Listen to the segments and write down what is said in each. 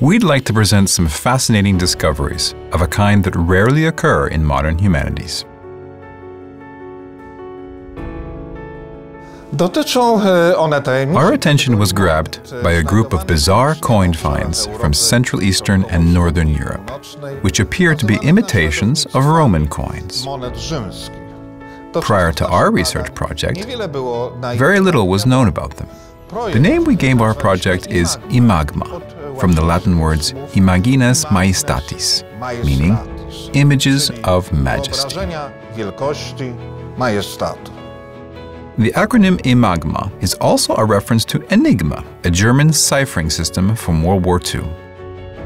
We'd like to present some fascinating discoveries of a kind that rarely occur in modern humanities. Our attention was grabbed by a group of bizarre coin finds from Central Eastern and Northern Europe, which appear to be imitations of Roman coins. Prior to our research project, very little was known about them. The name we gave our project is IMAGMA, from the Latin words imagines majestatis, meaning images of majesty. The acronym IMAGMA is also a reference to ENIGMA, a German ciphering system from World War II.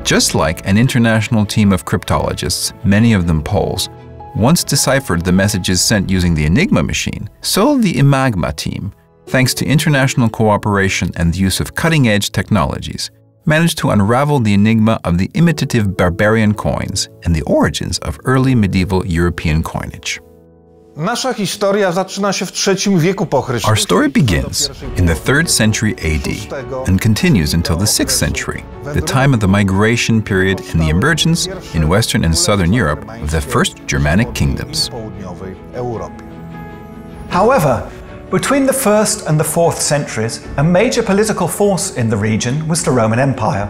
Just like an international team of cryptologists, many of them Poles, once deciphered the messages sent using the ENIGMA machine, so the IMAGMA team, thanks to international cooperation and the use of cutting-edge technologies, managed to unravel the enigma of the imitative barbarian coins and the origins of early medieval European coinage. Our story begins in the 3rd century AD and continues until the 6th century, the time of the migration period and the emergence in Western and Southern Europe of the first Germanic kingdoms. However, between the 1st and the 4th centuries, a major political force in the region was the Roman Empire,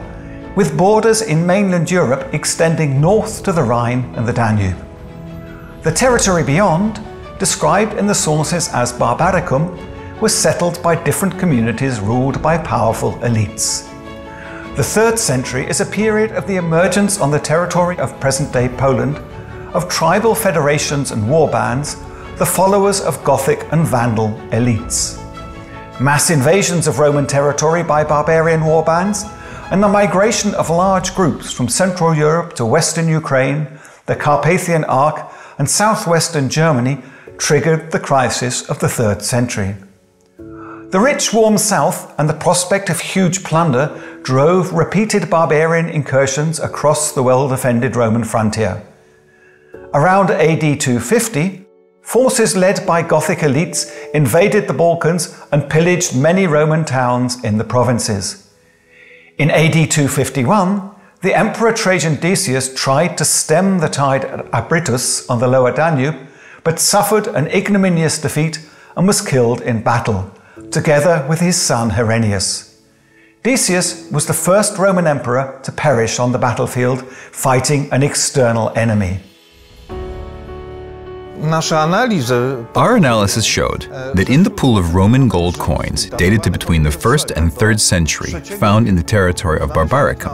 with borders in mainland Europe extending north to the Rhine and the Danube. The territory beyond, described in the sources as Barbaricum, was settled by different communities ruled by powerful elites. The 3rd century is a period of the emergence on the territory of present-day Poland of tribal federations and war bands, the followers of Gothic and Vandal elites. Mass invasions of Roman territory by barbarian war bands and the migration of large groups from Central Europe to Western Ukraine, the Carpathian Arc, and southwestern Germany triggered the crisis of the 3rd century. The rich warm south and the prospect of huge plunder drove repeated barbarian incursions across the well-defended Roman frontier. Around AD 250, forces led by Gothic elites invaded the Balkans and pillaged many Roman towns in the provinces. In AD 251, the Emperor Trajan Decius tried to stem the tide at Abritus on the lower Danube, but suffered an ignominious defeat and was killed in battle, together with his son Herennius. Decius was the first Roman emperor to perish on the battlefield, fighting an external enemy. Our analysis showed that in the pool of Roman gold coins dated to between the 1st and 3rd century found in the territory of Barbaricum,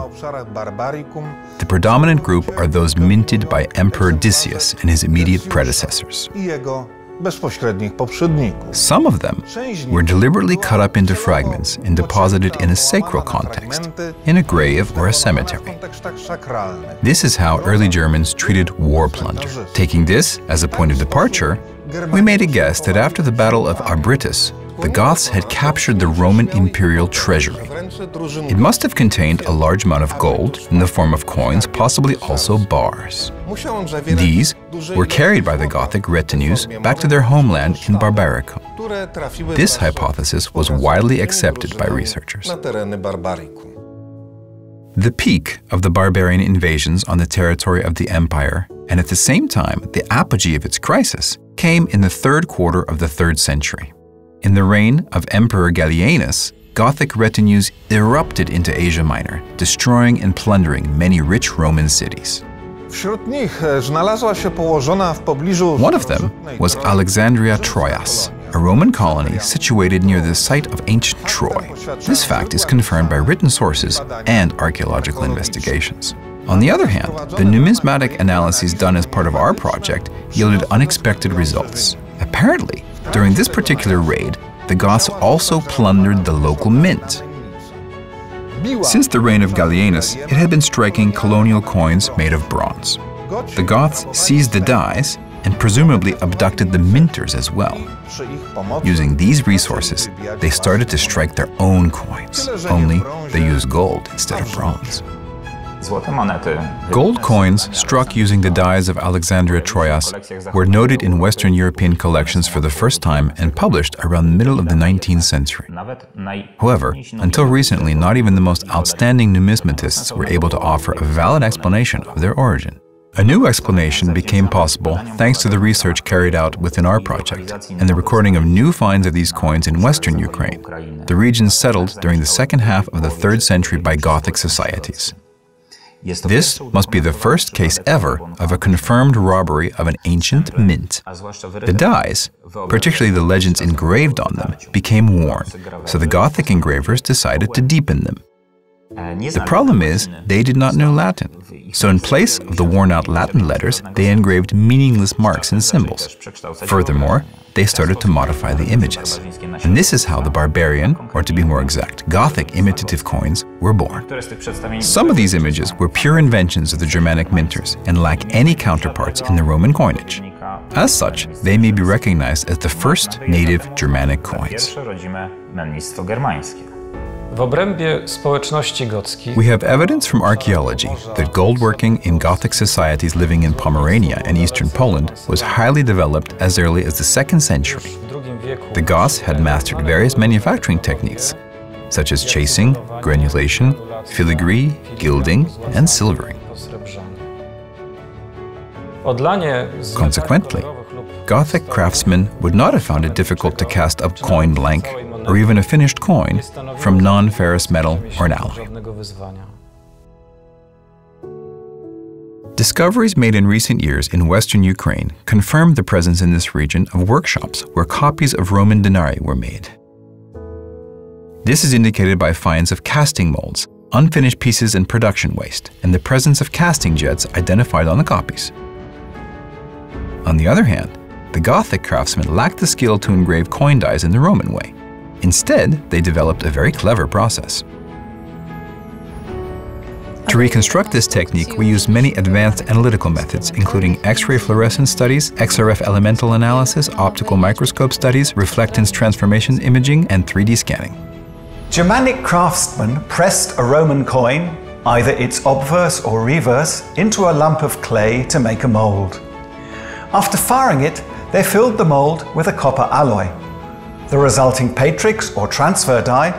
the predominant group are those minted by Emperor Decius and his immediate predecessors. Some of them were deliberately cut up into fragments and deposited in a sacral context, in a grave or a cemetery. This is how early Germans treated war plunder. Taking this as a point of departure, we made a guess that after the Battle of Abritus, the Goths had captured the Roman imperial treasury. It must have contained a large amount of gold in the form of coins, possibly also bars. These were carried by the Gothic retinues back to their homeland in Barbaricum. This hypothesis was widely accepted by researchers. The peak of the barbarian invasions on the territory of the empire, and at the same time the apogee of its crisis, came in the 3rd quarter of the 3rd century. In the reign of Emperor Gallienus, Gothic retinues erupted into Asia Minor, destroying and plundering many rich Roman cities. One of them was Alexandria Troas, a Roman colony situated near the site of ancient Troy. This fact is confirmed by written sources and archaeological investigations. On the other hand, the numismatic analyses done as part of our project yielded unexpected results. Apparently, during this particular raid, the Goths also plundered the local mint. Since the reign of Gallienus, it had been striking colonial coins made of bronze. The Goths seized the dies and presumably abducted the minters as well. Using these resources, they started to strike their own coins, only they used gold instead of bronze. Gold coins struck using the dyes of Alexandria Troas were noted in Western European collections for the first time and published around the middle of the 19th century. However, until recently, not even the most outstanding numismatists were able to offer a valid explanation of their origin. A new explanation became possible thanks to the research carried out within our project and the recording of new finds of these coins in Western Ukraine, the region settled during the second half of the 3rd century by Gothic societies. This must be the first case ever of a confirmed robbery of an ancient mint. The dies, particularly the legends engraved on them, became worn, so the Gothic engravers decided to deepen them. The problem is, they did not know Latin, so in place of the worn-out Latin letters, they engraved meaningless marks and symbols. Furthermore, they started to modify the images. And this is how the barbarian, or to be more exact, Gothic imitative coins were born. Some of these images were pure inventions of the Germanic minters and lack any counterparts in the Roman coinage. As such, they may be recognized as the first native Germanic coins. We have evidence from archaeology that goldworking in Gothic societies living in Pomerania and eastern Poland was highly developed as early as the 2nd century. The Goths had mastered various manufacturing techniques, such as chasing, granulation, filigree, gilding, and silvering. Consequently, Gothic craftsmen would not have found it difficult to cast a coin blank or even a finished coin from non-ferrous metal or an alloy. Discoveries made in recent years in Western Ukraine confirmed the presence in this region of workshops where copies of Roman denarii were made. This is indicated by finds of casting molds, unfinished pieces and production waste, and the presence of casting jets identified on the copies. On the other hand, the Gothic craftsmen lacked the skill to engrave coin dies in the Roman way. Instead, they developed a very clever process. To reconstruct this technique, we used many advanced analytical methods, including X-ray fluorescence studies, XRF elemental analysis, optical microscope studies, reflectance transformation imaging, and 3D scanning. Germanic craftsmen pressed a Roman coin, either its obverse or reverse, into a lump of clay to make a mold. After firing it, they filled the mold with a copper alloy. The resulting patrix, or transfer dye,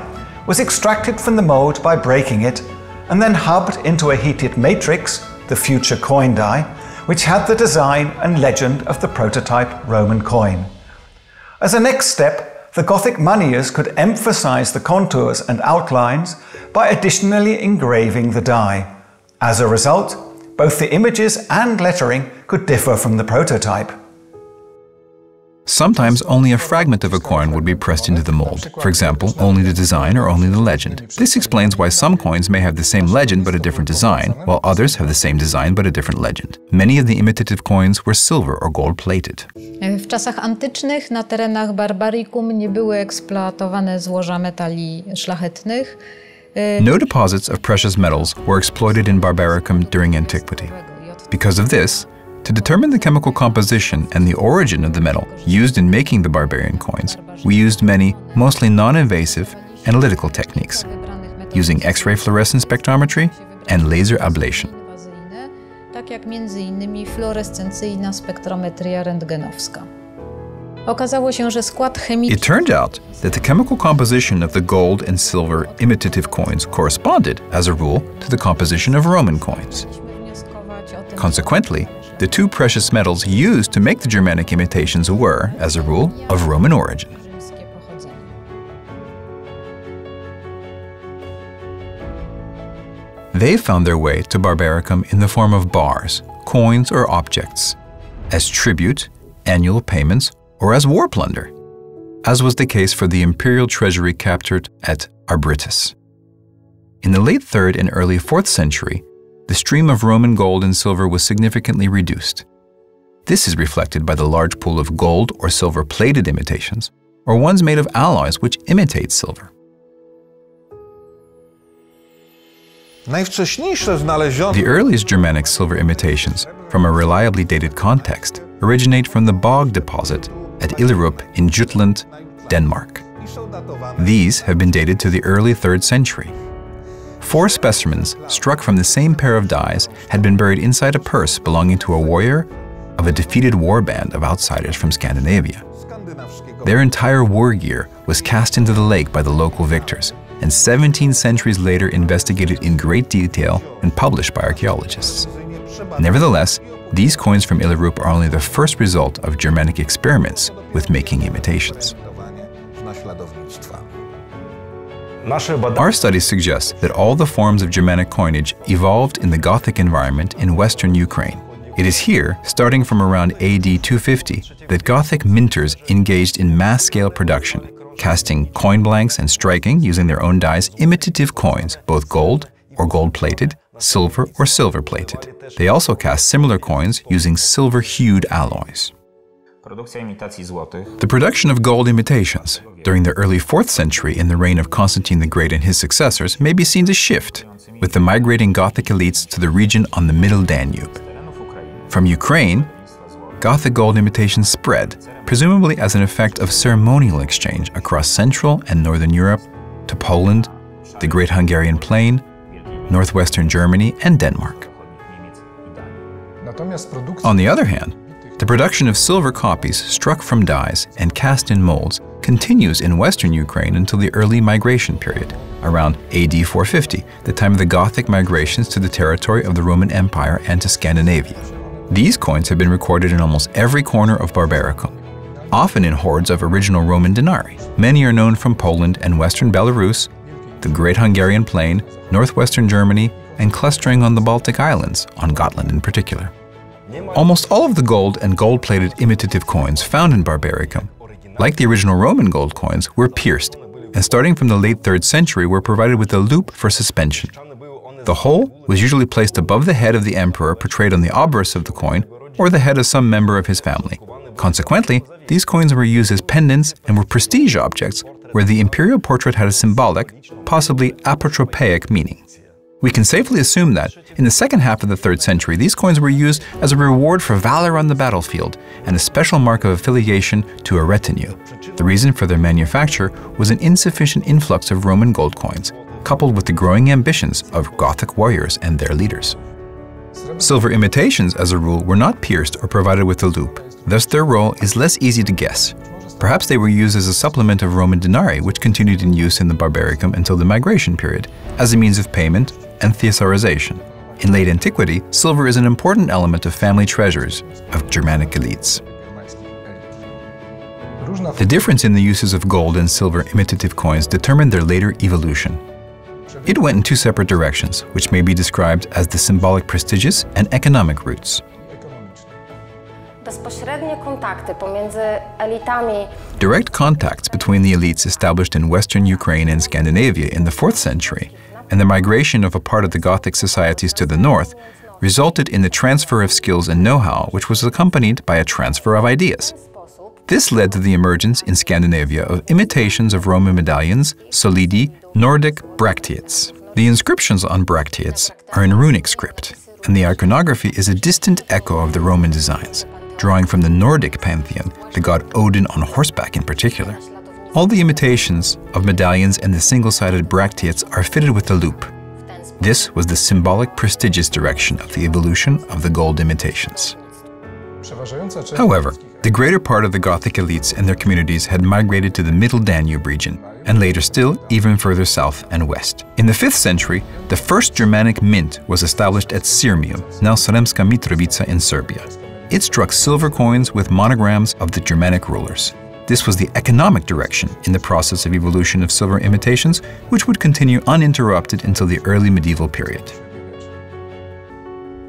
was extracted from the mold by breaking it and then hubbed into a heated matrix, the future coin dye, which had the design and legend of the prototype Roman coin. As a next step, the Gothic moneyers could emphasize the contours and outlines by additionally engraving the dye. As a result, both the images and lettering could differ from the prototype. Sometimes only a fragment of a coin would be pressed into the mold. For example, only the design or only the legend. This explains why some coins may have the same legend but a different design, while others have the same design but a different legend. Many of the imitative coins were silver or gold-plated. W czasach antycznych na terenach Barbaricum nie były eksploatowane złoża metali szlachetnych. No deposits of precious metals were exploited in Barbaricum during antiquity. Because of this, to determine the chemical composition and the origin of the metal used in making the barbarian coins, we used many, mostly non-invasive, analytical techniques, using X-ray fluorescence spectrometry and laser ablation. It turned out that the chemical composition of the gold and silver imitative coins corresponded, as a rule, to the composition of Roman coins. Consequently, the two precious metals used to make the Germanic imitations were, as a rule, of Roman origin. They found their way to Barbaricum in the form of bars, coins or objects, as tribute, annual payments, or as war plunder, as was the case for the imperial treasury captured at Abritus. In the late 3rd and early 4th century, the stream of Roman gold and silver was significantly reduced. This is reflected by the large pool of gold or silver-plated imitations, or ones made of alloys which imitate silver. The earliest Germanic silver imitations, from a reliably dated context, originate from the bog deposit at Illerup in Jutland, Denmark. These have been dated to the early 3rd century. Four specimens, struck from the same pair of dies, had been buried inside a purse belonging to a warrior of a defeated warband of outsiders from Scandinavia. Their entire war gear was cast into the lake by the local victors, and 17 centuries later investigated in great detail and published by archaeologists. Nevertheless, these coins from Illerup are only the first result of Germanic experiments with making imitations. Our studies suggest that all the forms of Germanic coinage evolved in the Gothic environment in western Ukraine. It is here, starting from around AD 250, that Gothic minters engaged in mass-scale production, casting coin blanks and striking, using their own dies, imitative coins, both gold or gold-plated, silver or silver-plated. They also cast similar coins using silver-hued alloys. The production of gold imitations during the early 4th century in the reign of Constantine the Great and his successors may be seen to shift, with the migrating Gothic elites to the region on the Middle Danube. From Ukraine, Gothic gold imitations spread, presumably as an effect of ceremonial exchange across Central and Northern Europe to Poland, the Great Hungarian Plain, northwestern Germany, and Denmark. On the other hand, the production of silver copies struck from dies and cast in molds continues in western Ukraine until the early migration period, around AD 450, the time of the Gothic migrations to the territory of the Roman Empire and to Scandinavia. These coins have been recorded in almost every corner of Barbaricum, often in hordes of original Roman denarii. Many are known from Poland and western Belarus, the Great Hungarian Plain, northwestern Germany, and clustering on the Baltic Islands, on Gotland in particular. Almost all of the gold and gold-plated imitative coins found in Barbaricum, like the original Roman gold coins, were pierced, and starting from the late 3rd century were provided with a loop for suspension. The whole was usually placed above the head of the emperor portrayed on the obverse of the coin, or the head of some member of his family. Consequently, these coins were used as pendants and were prestige objects, where the imperial portrait had a symbolic, possibly apotropaic meaning. We can safely assume that, in the second half of the 3rd century, these coins were used as a reward for valor on the battlefield and a special mark of affiliation to a retinue. The reason for their manufacture was an insufficient influx of Roman gold coins, coupled with the growing ambitions of Gothic warriors and their leaders. Silver imitations, as a rule, were not pierced or provided with a loop, thus their role is less easy to guess. Perhaps they were used as a supplement of Roman denarii, which continued in use in the Barbaricum until the migration period, as a means of payment and thesaurization. In late antiquity, silver is an important element of family treasures of Germanic elites. The difference in the uses of gold and silver imitative coins determined their later evolution. It went in two separate directions, which may be described as the symbolic, prestigious, and economic routes. Direct contacts between the elites established in western Ukraine and Scandinavia in the 4th century and the migration of a part of the Gothic societies to the north resulted in the transfer of skills and know-how, which was accompanied by a transfer of ideas. This led to the emergence in Scandinavia of imitations of Roman medallions, solidi, Nordic bracteates. The inscriptions on bracteates are in runic script, and the iconography is a distant echo of the Roman designs, drawing from the Nordic pantheon, the god Odin on horseback in particular. All the imitations of medallions and the single-sided bracteates are fitted with a loop. This was the symbolic, prestigious direction of the evolution of the gold imitations. However, the greater part of the Gothic elites and their communities had migrated to the Middle Danube region, and later still, even further south and west. In the 5th century, the first Germanic mint was established at Sirmium, now Sremska Mitrovica in Serbia. It struck silver coins with monograms of the Germanic rulers. This was the economic direction in the process of evolution of silver imitations, which would continue uninterrupted until the early medieval period.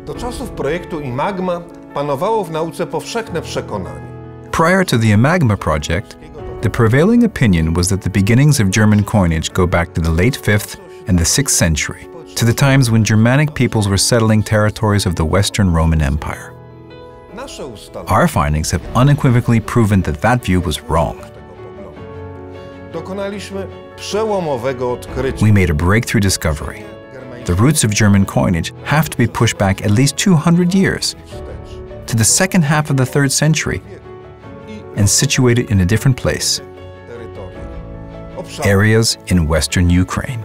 Prior to the IMAGMA project, the prevailing opinion was that the beginnings of German coinage go back to the late 5th and the 6th century, to the times when Germanic peoples were settling territories of the Western Roman Empire. Our findings have unequivocally proven that that view was wrong. We made a breakthrough discovery. The roots of German coinage have to be pushed back at least 200 years, to the second half of the 3rd century, and situated in a different place, areas in western Ukraine.